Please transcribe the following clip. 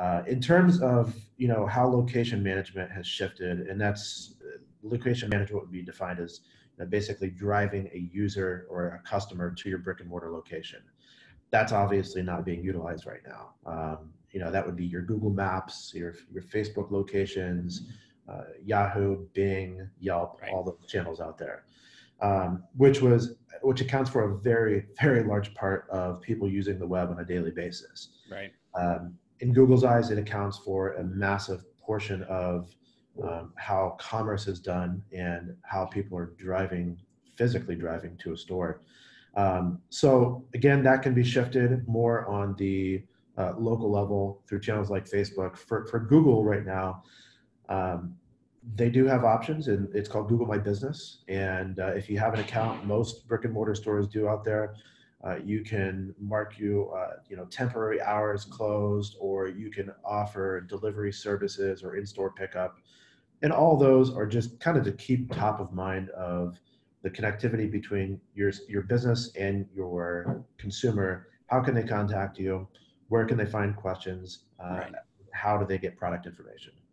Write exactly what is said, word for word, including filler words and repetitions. Uh, in terms of, you know, how location management has shifted, and that's uh, location management would be defined as you know, basically driving a user or a customer to your brick and mortar location. That's obviously not being utilized right now. Um, you know, that would be your Google Maps, your, your Facebook locations, uh, Yahoo, Bing, Yelp, right. All those channels out there, um, which was, which accounts for a very, very large part of people using the web on a daily basis. Right. Um, in Google's eyes, it accounts for a massive portion of um, how commerce is done and how people are driving, physically driving to a store. Um, so again, that can be shifted more on the uh, local level through channels like Facebook. For, for Google right now, um, they do have options, and it's called Google My Business. And uh, if you have an account, most brick and mortar stores do out there, uh, you can mark you, uh, you know, temporary hours closed, or you can offer delivery services or in-store pickup. And all those are just kind of to keep top of mind of the connectivity between your, your business and your consumer. How can they contact you? Where can they find questions? Uh, right. How do they get product information?